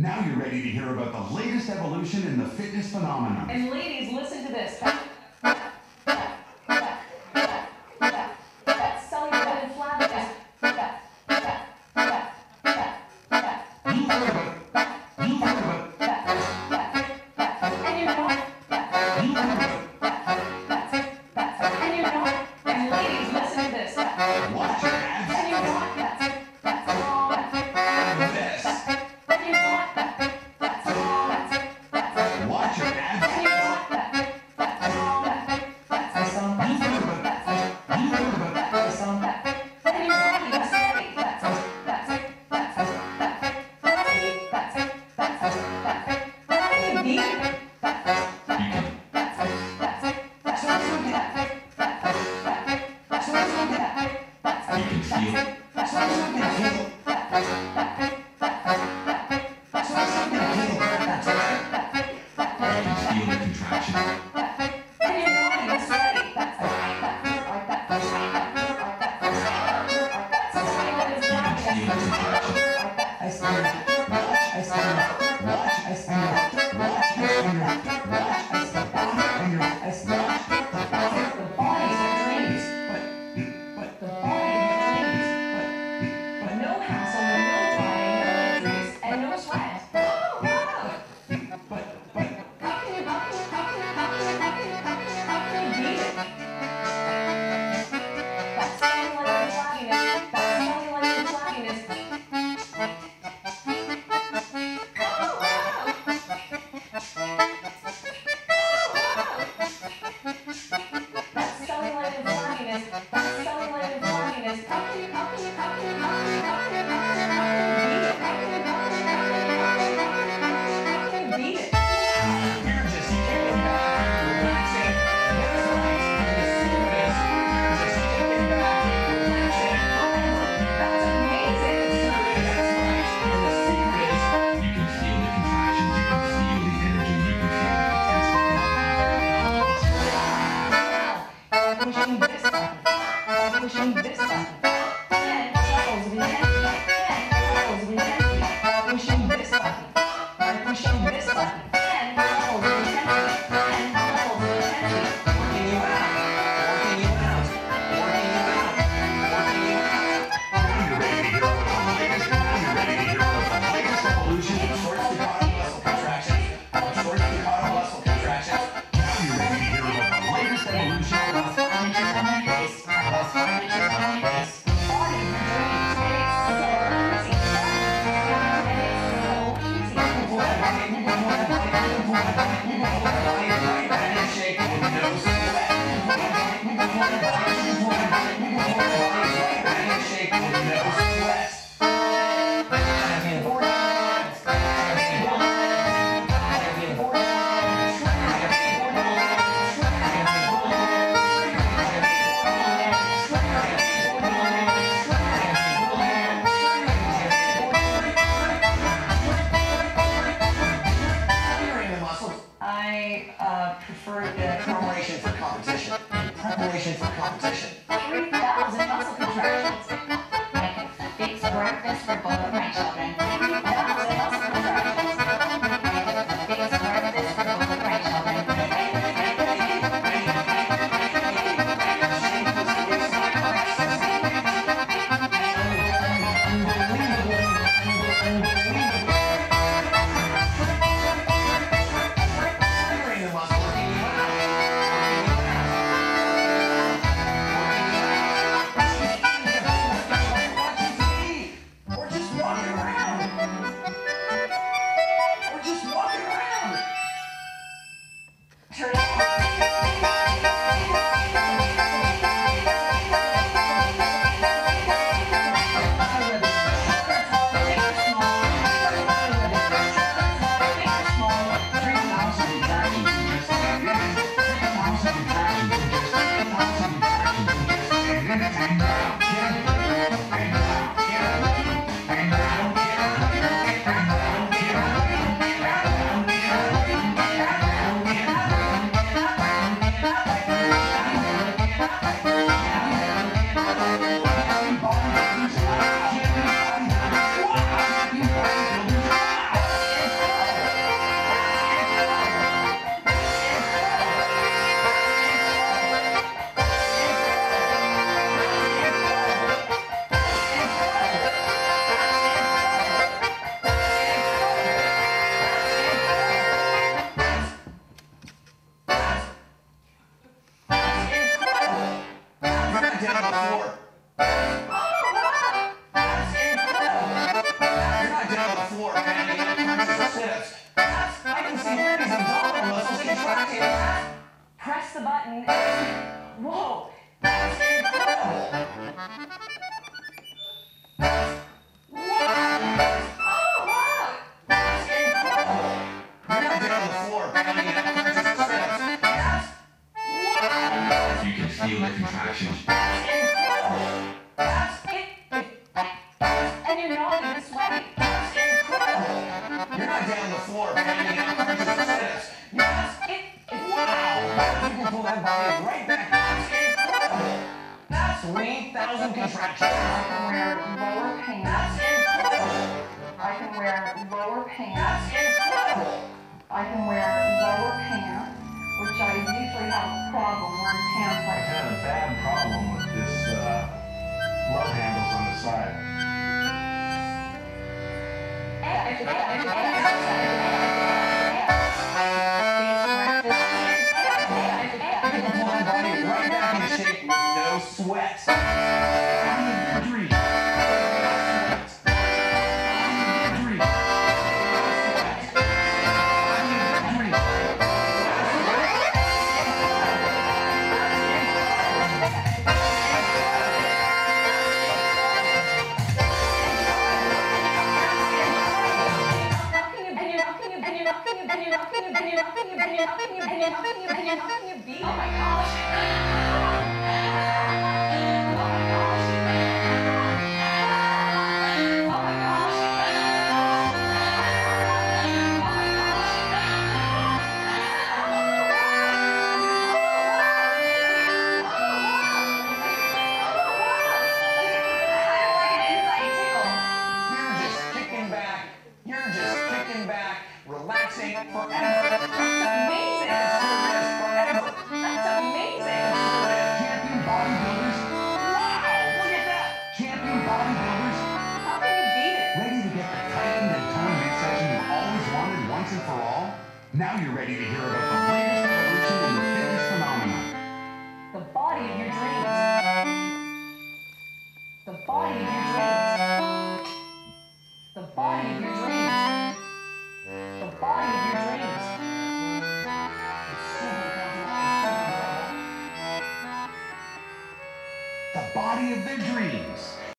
Now you're ready to hear about the latest evolution in the fitness phenomenon. And ladies, listen to this. That's cellular and flabby. And ladies, listen to this. Watch your abs. And you want that. That's all. That's all. This. And you want that. That's all. That's all. Watch your abs. And you want that. That's all. That's all. That's all. And you want it. That's it. That's all. That's it. That's all. That's it. That's it. That's it. That's it. That's it. That's it. That's it. impressive. I can see there is a dollar muscle contracting. Press the button. Whoa, that's incredible. Feel the contractions. That's incredible. And you're not even sweating. That's incredible. You're not down on the floor banging out sit-ups. That's incredible. Wow. You can pull that body right back. That's incredible. That's 3,000 contractions. I can wear lower pants. That's incredible. I can wear lower pants. That's incredible. I can wear lower pants, which I usually have a problem wearing pants like that. I had a bad problem with this love handles on the side. I can pull my body right back into shape with no sweat. Oh my gosh. You're just kicking back, relaxing forever. Now you're ready to hear about the latest evolution in the fitness phenomenon. The body of your dreams. The body of your dreams. The body of your dreams. The body of your dreams. The body of their dreams.